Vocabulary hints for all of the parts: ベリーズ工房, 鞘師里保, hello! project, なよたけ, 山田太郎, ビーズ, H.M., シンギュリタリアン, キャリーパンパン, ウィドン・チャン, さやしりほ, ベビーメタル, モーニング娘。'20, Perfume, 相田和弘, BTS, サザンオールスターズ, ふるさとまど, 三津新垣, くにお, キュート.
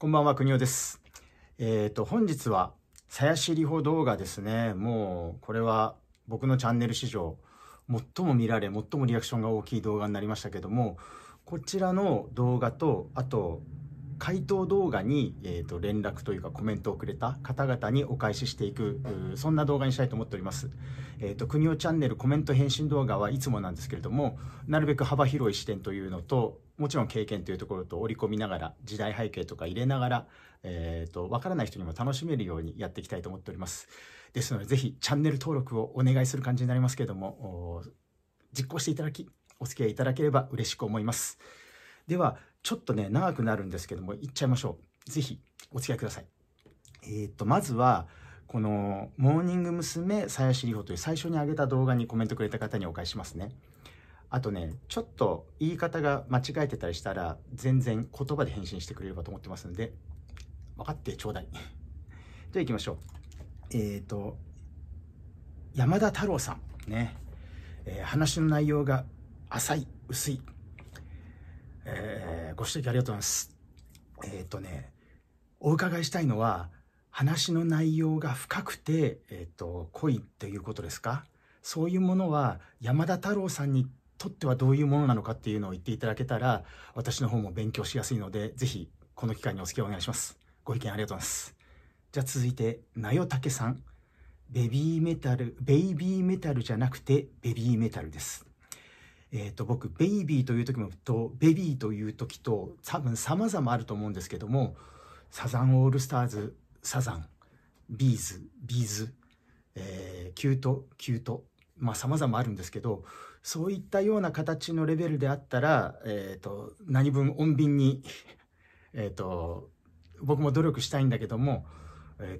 こんばんは、くにおです。本日は、さやしりほ動画ですね。もう、これは僕のチャンネル史上、最も見られ、最もリアクションが大きい動画になりましたけども、こちらの動画と、あと、回答動画に、連絡というかコメントをくれた方々にお返ししていく、そんな動画にしたいと思っております。くにおチャンネルコメント返信動画はいつもなんですけれども、なるべく幅広い視点というのと、もちろん経験というところと織り込みながら、時代背景とか入れながら、わからない人にも楽しめるようにやっていきたいと思っております。ですので、ぜひチャンネル登録をお願いする感じになりますけれども、実行していただき、お付き合いいただければ嬉しく思います。では、ちょっとね、長くなるんですけども、いっちゃいましょう。ぜひ、お付き合いください。まずは、この、モーニング娘。さやしりほという最初に上げた動画にコメントくれた方にお返ししますね。あとね、ちょっと言い方が間違えてたりしたら、全然言葉で返信してくれればと思ってますので、分かってちょうだい。じゃあ行きましょう。山田太郎さん。ね。話の内容が浅い、薄い。ご指摘ありがとうございます。お伺いしたいのは、話の内容が深くて、濃いっていうことですか？そういうものは山田太郎さんにとってはどういうものなのかっていうのを言っていただけたら、私の方も勉強しやすいので、ぜひこの機会にお付き合いお願いします。ご意見ありがとうございます。じゃあ続いて、なよたけさん。ベイビーメタルじゃなくて、ベビーメタルです。僕、ベイビーという時と、ベビーという時と、多分様々あると思うんですけども、サザンオールスターズ、サザン、ビーズ、キュート、まあ様々あるんですけど、そういったような形のレベルであったら、何分穏便に、僕も努力したいんだけども、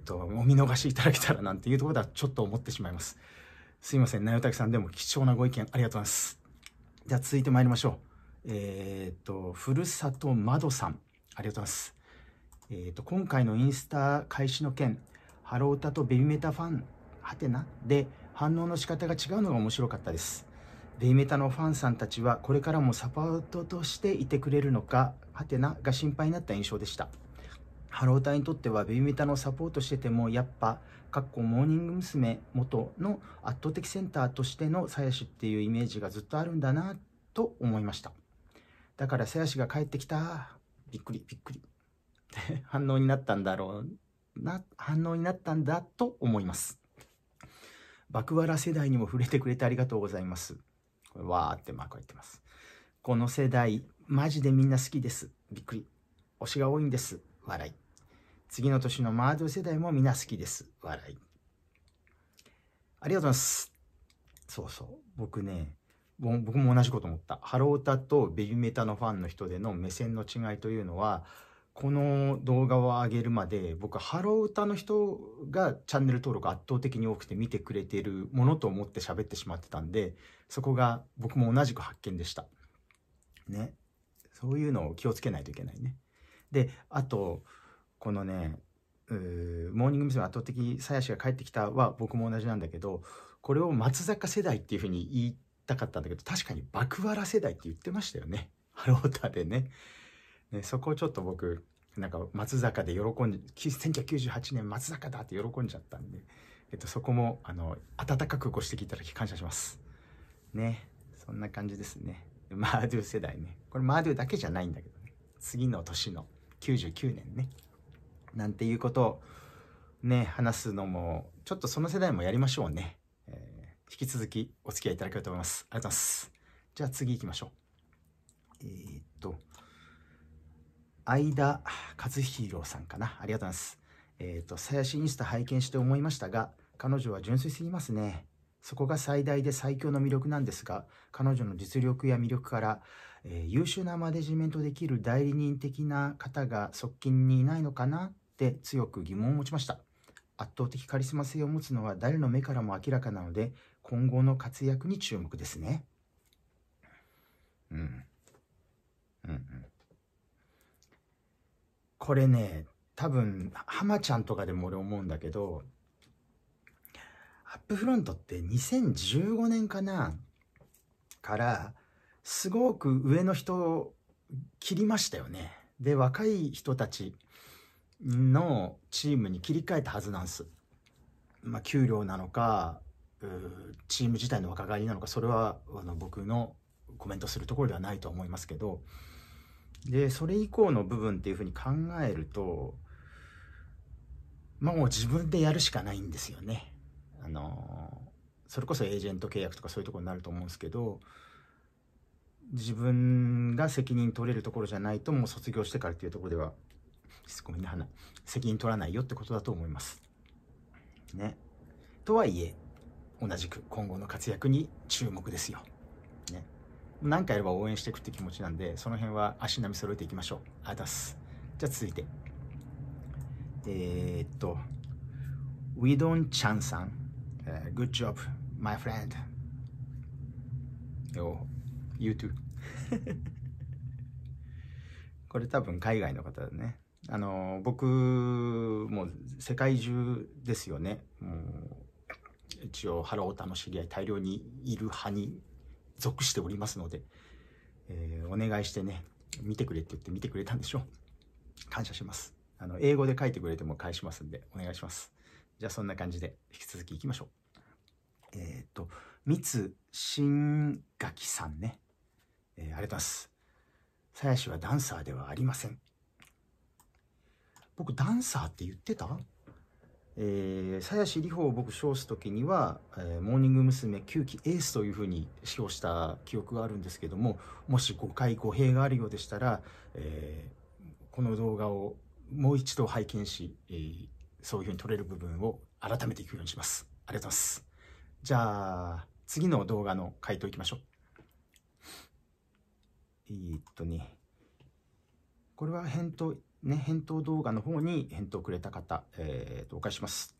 お見逃しいただけたらなんていうところではちょっと思ってしまいます。すいません、なよたけさんでも貴重なご意見ありがとうございます。じゃあ続いてまいりましょう。ふるさとまどさん、ありがとうございます。今回のインスタ開始の件、ハロータとベビメタファン、ハテナで反応の仕方が違うのが面白かったです。ベビメタのファンさんたちはこれからもサポートとしていてくれるのか、ハテナが心配になった印象でした。ハロータにとってはベビメタのサポートしててもやっぱ、かっこモーニング娘。元の圧倒的センターとしてのさやしっていうイメージがずっとあるんだなと思いました。だからさやしが帰ってきた。びっくり。反応になったんだろうな、反応になったんだと思います。バクワラ世代にも触れてくれてありがとうございます。これわーってマーク入ってます。この世代、マジでみんな好きです。びっくり。推しが多いんです。笑い。次の年のマード世代もみんな好きです。笑い。ありがとうございます。そうそう。僕も同じこと思った。ハロータとベビメタのファンの人での目線の違いというのは、この動画を上げるまで、僕はハロー歌の人がチャンネル登録圧倒的に多くて見てくれているものと思って喋ってしまってたんで、そこが僕も同じく発見でした。ね。そういうのを気をつけないといけないね。で、あと、このね、モーニング娘。圧倒的さやしが帰ってきたは僕も同じなんだけど、これを松坂世代っていうふうに言いたかったんだけど、確かにバクワラ世代って言ってましたよね。ハロー歌でね。ね、そこをちょっと僕なんか松坂で喜んで1998年松坂だって喜んじゃったんで、そこも温かくご指摘いただき感謝しますね。そんな感じですね。マードゥ世代ね。これマードゥだけじゃないんだけどね、次の年の99年ね、なんていうことをね話すのもちょっとその世代もやりましょうね。引き続きお付き合いいただければと思います。ありがとうございます。じゃあ次行きましょう。相田和弘さんかな。ありがとうございます。さやしインスタ拝見して思いましたが、彼女は純粋すぎますね。そこが最大で最強の魅力なんですが、彼女の実力や魅力から、優秀なマネジメントできる代理人的な方が側近にいないのかなって強く疑問を持ちました。圧倒的カリスマ性を持つのは誰の目からも明らかなので、今後の活躍に注目ですね。これね、多分浜ちゃんとかでも俺思うんだけど、アップフロントって2015年かなからすごく上の人を切りましたよね。で若い人たちのチームに切り替えたはずなんです。まあ、給料なのかチーム自体の若返りなのか、それは僕のコメントするところではないと思いますけど、でそれ以降の部分っていうふうに考えると、まあ、もう自分でやるしかないんですよね。それこそエージェント契約とかそういうところになると思うんですけど、自分が責任取れるところじゃないと、もう卒業してからっていうところではごめんなさい、責任取らないよってことだと思います。ね、とはいえ同じく今後の活躍に注目ですよ。ね、何かやれば応援していくって気持ちなんで、その辺は足並み揃えていきましょう。あだす。じゃあ続いてウィドン・チャンさん、Good job, my friend. Yo, you too. これ多分海外の方だね。僕もう世界中ですよね。もう一応ハロータの知り合い大量にいる派に属しておりますので、お願いしてね、見てくれって言って見てくれたんでしょう。感謝します。英語で書いてくれても返しますんでお願いします。じゃあそんな感じで引き続きいきましょう。三津新垣さんね、ありがとうございます。鞘師はダンサーではありません。僕ダンサーって言ってた？鞘師里保を僕称す時には、モーニング娘。9期エースというふうに称した記憶があるんですけども、もし誤解誤弊があるようでしたら、この動画をもう一度拝見し、そういうふうに撮れる部分を改めていくようにします。ありがとうございます。じゃあ次の動画の回答いきましょう。これは返答ね、返答動画の方に返答くれた方、お返しします。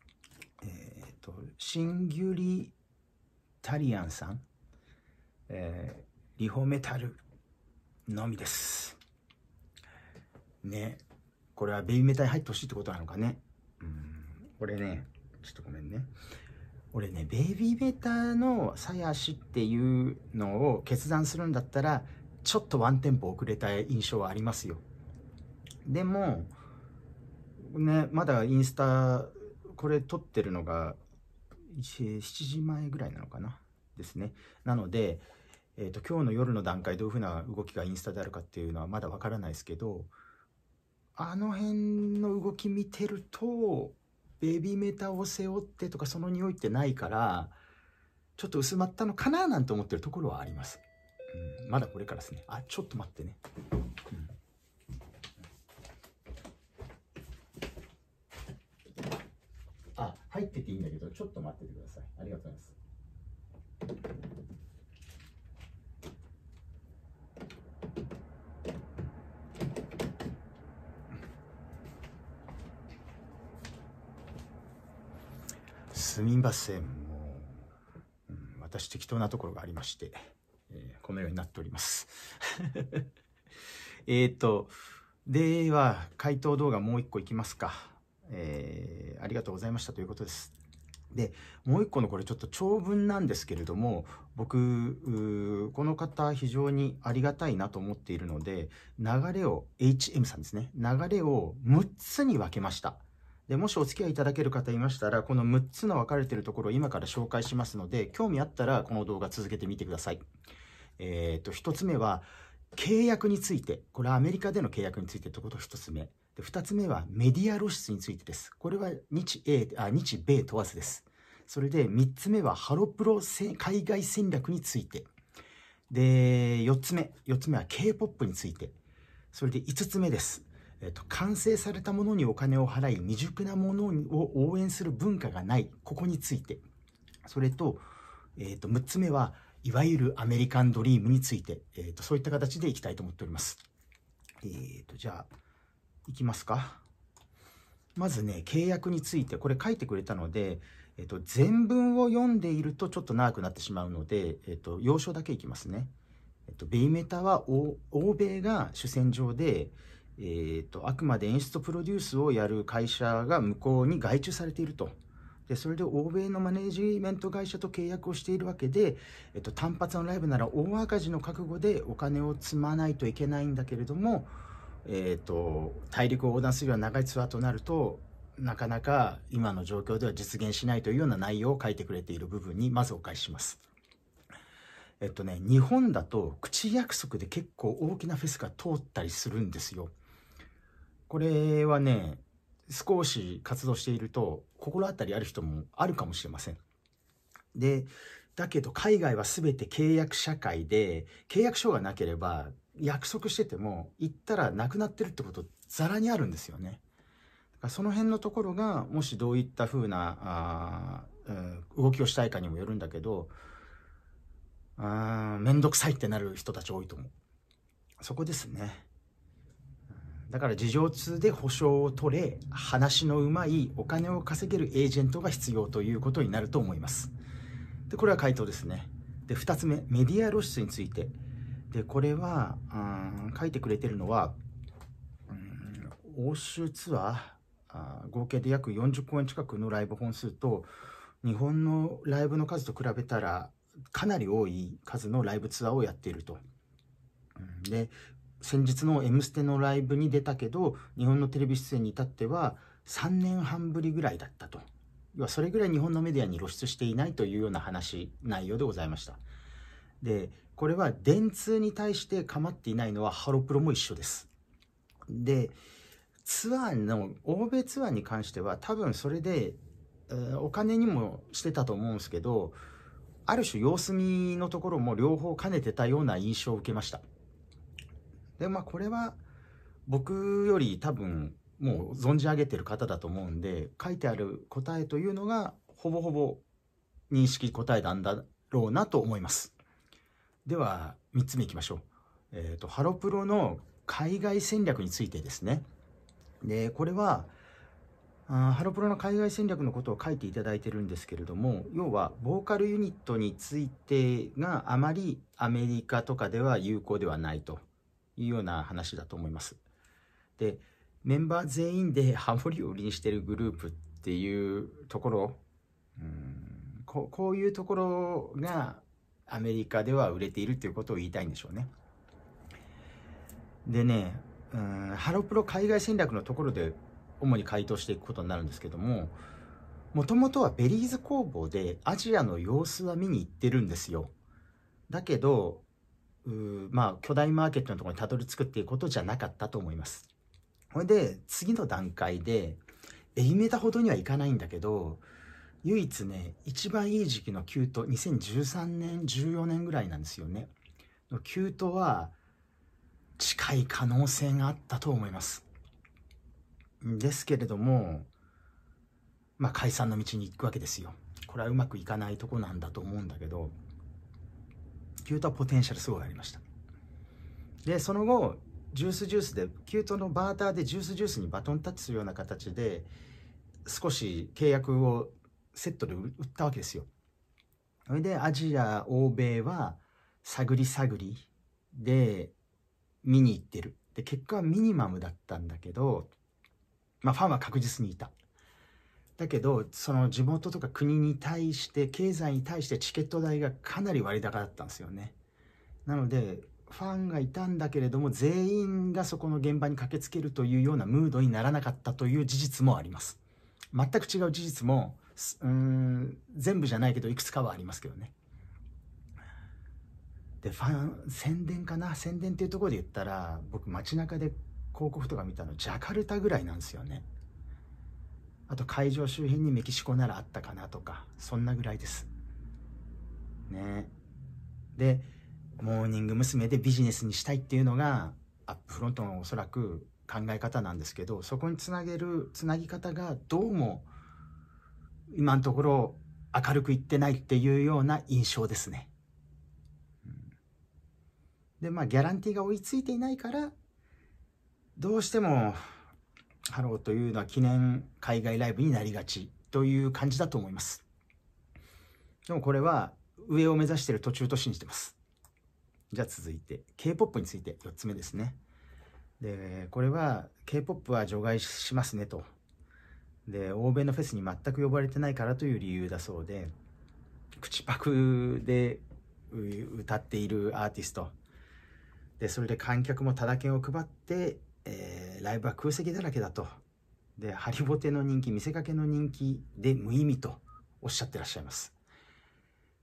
シンギュリタリアンさん、リホメタルのみです。ね、これはベビーメタに入ってほしいってことなのかね。俺ね、ちょっとごめんね。俺ね、ベビーメタの鞘師っていうのを決断するんだったら、ちょっとワンテンポ遅れた印象はありますよ。でもね、まだインスタこれ撮ってるのが7時前ぐらいなのかなですね。なので、今日の夜の段階どういうふうな動きがインスタであるかっていうのはまだわからないですけど、あの辺の動き見てるとベビーメタを背負ってとかその匂いってないから、ちょっと薄まったのかななんて思ってるところはあります。まだこれからですね。あ、ちょっと待ってね。あ、入ってていいんだけど、ちょっと待っててください。ありがとうございます。すみません、もう、私適当なところがありまして、このようになっております。では回答動画もう一個いきますか。ありがとうございましたということです。で、もう一個のこれちょっと長文なんですけれども、僕この方非常にありがたいなと思っているので、流れを H.M. さんですね、流れを6つに分けました。でもしお付き合いいただける方いましたら、この6つの分かれているところを今から紹介しますので、興味あったらこの動画続けてみてください。1つ目は契約について、これはアメリカでの契約についてということが1つ目。で、2つ目はメディア露出についてです。これは日米問わずです。それで3つ目はハロプロ海外戦略について。で、4つ目は K-POP について。それで5つ目です。完成されたものにお金を払い、未熟なものを応援する文化がない、ここについて。それと、6つ目はいわゆるアメリカンドリームについて、そういった形でいきたいと思っております。じゃあいきますか。まずね、契約についてこれ書いてくれたので、全文を読んでいるとちょっと長くなってしまうので、要所だけいきますね。ベイメタは欧米が主戦場で、あくまで演出とプロデュースをやる会社が向こうに外注されていると。でそれで欧米のマネージメント会社と契約をしているわけで、単発のライブなら大赤字の覚悟でお金を積まないといけないんだけれども、大陸を横断するような長いツアーとなると、なかなか今の状況では実現しないというような内容を書いてくれている部分にまずお返しします。日本だと口約束で結構大きなフェスが通ったりするんですよ。これはね、少し活動していると心当たりある人もあるかもしれません。でだけど海外は全て契約社会で、契約書がなければ約束してても行ったらなくなってるってことざらにあるんですよね。その辺のところがもしどういったふうな動きをしたいかにもよるんだけど、面倒くさいってなる人たち多いと思う。そこですね。だから事情通で保証を取れ、話のうまいお金を稼げるエージェントが必要ということになると思います。でこれは回答ですね。で2つ目、メディア露出について。でこれは書いてくれてるのは欧州ツアー合計で約40公演近くのライブ本数と、日本のライブの数と比べたらかなり多い数のライブツアーをやっていると。で先日の「Mステ」のライブに出たけど、日本のテレビ出演に至っては3年半ぶりぐらいだったと。要はそれぐらい日本のメディアに露出していないというような話、内容でございました。でこれは電通に対して構っていないのはハロプロも一緒です。でツアーの欧米ツアーに関しては多分それで、お金にもしてたと思うんですけど、ある種様子見のところも両方兼ねてたような印象を受けました。でまあこれは僕より多分もう存じ上げてる方だと思うんで、書いてある答えというのがほぼほぼ認識答えなんだろうなと思います。では3つ目いきましょう。ハロプロの海外戦略についてですね。でこれはハロプロの海外戦略のことを書いていただいてるんですけれども、要はボーカルユニットについてがあまりアメリカとかでは有効ではないというような話だと思います。でメンバー全員でハモリを売りにしてるグループっていうところ、こういうところがアメリカでは売れているっていうことを言いたいんでしょうね。でね、ハロプロ海外戦略のところで主に回答していくことになるんですけども、もともとはベリーズ工房でアジアの様子は見に行ってるんですよ。だけどまあ巨大マーケットのところにたどり着くっていうことじゃなかったと思います。それで次の段階で愛媛ほどにはいかないんだけど、唯一ね一番いい時期の急騰、2013年14年ぐらいなんですよねの急騰は近い可能性があったと思います。ですけれども、まあ解散の道に行くわけですよ。これはうまくいかないとこなんだと思うんだけど、キュートはポテンシャルすごいありました。でその後ジュースでキュートのバーターでジュースにバトンタッチするような形で少し契約をセットで売ったわけですよ。それでアジア欧米は探りで見に行ってる。で結果はミニマムだったんだけど、まあファンは確実にいた。だけどその地元とか国に対して経済に対してチケット代がかなり割高だったんですよね。なのでファンがいたんだけれども、全員がそこの現場に駆けつけるというようなムードにならなかったという事実もあります。全く違う事実も全部じゃないけどいくつかはありますけどね。でファン宣伝っていうところで言ったら、僕街中で広告とか見たのジャカルタぐらいなんですよね。あと会場周辺にメキシコならあったかなとか、そんなぐらいですね。でモーニング娘。でビジネスにしたいっていうのがアップフロントのおそらく考え方なんですけど、そこにつなぎ方がどうも今のところ明るくいってないっていうような印象ですね。でまあギャランティーが追いついていないから、どうしてもハローというのは記念海外ライブになりがちという感じだと思います。でもこれは上を目指している途中と信じてます。じゃあ続いて K-POP について4つ目ですね。でこれは K-POP は除外しますねと。で欧米のフェスに全く呼ばれてないからという理由だそうで、口パクで歌っているアーティストで、それで観客もタダ券を配ってライブは空席だらけだと。で、ハリボテの人気、見せかけの人気で無意味とおっしゃってらっしゃいます。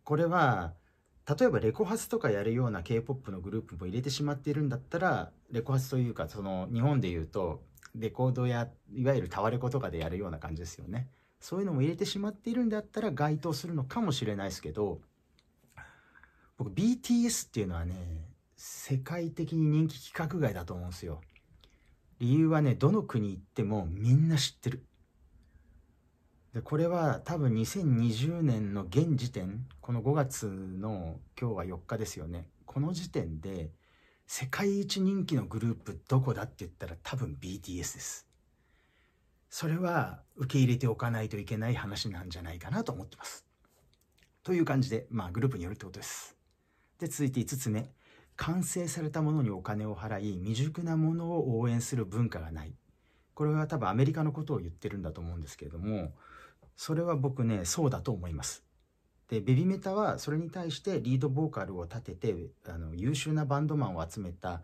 これは、例えばレコ発とかやるような K-POP のグループも入れてしまっているんだったら、レコ発というか、その日本でいうと、レコードや、いわゆるタワレコとかでやるような感じですよね。そういうのも入れてしまっているんだったら該当するのかもしれないですけど、僕 BTS っていうのはね、世界的に人気規格外だと思うんですよ。理由はね、どの国行ってもみんな知ってる。で、これは多分2020年の現時点、この5月の今日は4日ですよね。この時点で世界一人気のグループどこだって言ったら多分 BTS です。それは受け入れておかないといけない話なんじゃないかなと思ってます。という感じで、まあグループによるってことです。で、続いて5つ目。完成されたものにお金を払い、未熟なものを応援する文化がない。これは多分アメリカのことを言ってるんだと思うんですけれども、それは僕ね、そうだと思います。で、ベビメタはそれに対してリードボーカルを立てて、優秀なバンドマンを集めた、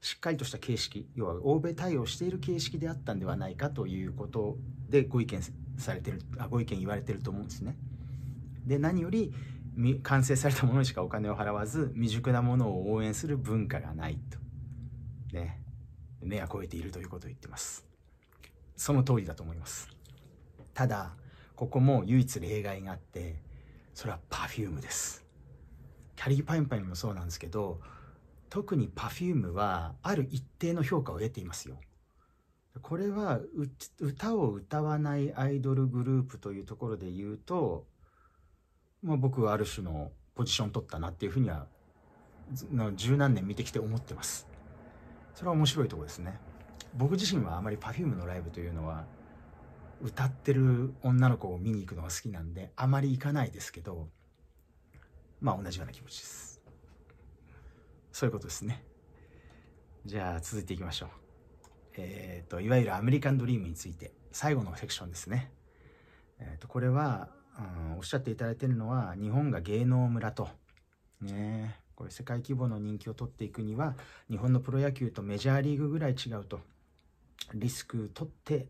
しっかりとした形式、要は欧米対応している形式であったんではないかということでご意見言われてると思うんですね。で、何より完成されたものにしかお金を払わず、未熟なものを応援する文化がないと、ね、目は肥えているということを言ってます。その通りだと思います。ただここも唯一例外があって、それは Perfume です。キャリーパンパンもそうなんですけど、特に Perfume はある一定の評価を得ていますよ。これは歌を歌わないアイドルグループというところで言うと、まあ、僕はある種のポジション取ったなっていうふうには十何年見てきて思ってます。それは面白いところですね。僕自身はあまり Perfume のライブというのは歌ってる女の子を見に行くのが好きなんであまり行かないですけど、まあ同じような気持ちです。そういうことですね。じゃあ続いていきましょう。いわゆるアメリカンドリームについて最後のセクションですね。これはおっしゃっていただいているのは、日本が芸能村と、ね、これ世界規模の人気を取っていくには日本のプロ野球とメジャーリーグぐらい違うと、リスク取って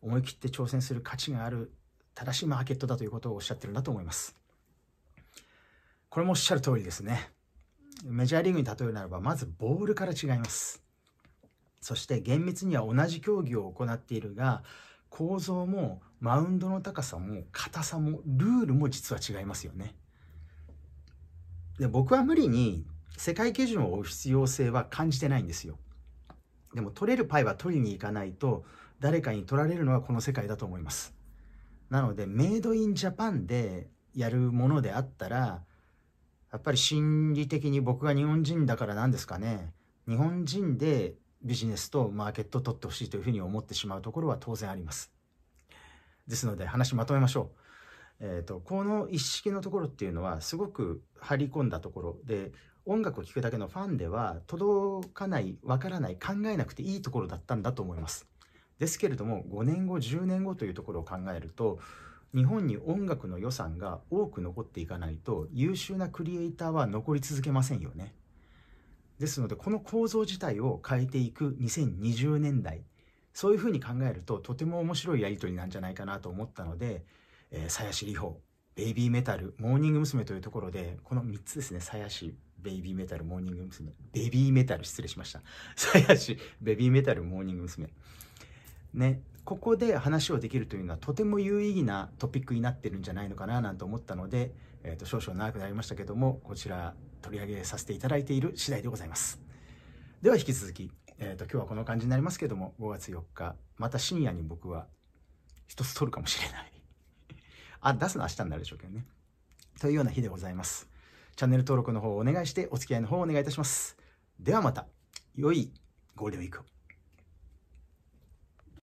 思い切って挑戦する価値がある正しいマーケットだということをおっしゃってるんだと思います。これもおっしゃる通りですね。メジャーリーグに例えるならば、まずボールから違います。そして厳密には同じ競技を行っているが、構造もマウンドの高さも硬さもルールも実は違いますよね。で、僕は無理に世界基準を追う必要性は感じてないんですよ。でも取れるパイは取りに行かないと誰かに取られるのはこの世界だと思います。なのでメイドインジャパンでやるものであったら、やっぱり心理的に僕が日本人だからなんですかね、日本人でビジネスとマーケットを取ってほしいというふうに思ってしまうところは当然あります。ですので話まとめましょう。この一式のところっていうのはすごく張り込んだところで、音楽を聴くだけのファンでは届かない、わからない、考えなくていいところだったんだと思います。ですけれども5年後、10年後というところを考えると、日本に音楽の予算が多く残っていかないと優秀なクリエイターは残り続けませんよね。ですのでこの構造自体を変えていく2020年代、そういうふうに考えるととても面白いやり取りなんじゃないかなと思ったので、鞘師里帆、ベイビーメタル、モーニング娘。というところで、この3つですね。鞘師、ベイビーメタル、モーニング娘。ベビーメタル、失礼しました。鞘師、ベビーメタル、モーニング娘。ね、ここで話をできるというのはとても有意義なトピックになってるんじゃないのかななんて思ったので、少々長くなりましたけども、こちら取り上げさせていただいている次第でございます。では引き続き、今日はこの感じになりますけども、5月4日また深夜に僕は一つ撮るかもしれないあ、出すの明日になるでしょうけどね、というような日でございます。チャンネル登録の方をお願いしてお付き合いの方をお願いいたします。ではまた良いゴールデンウィークを。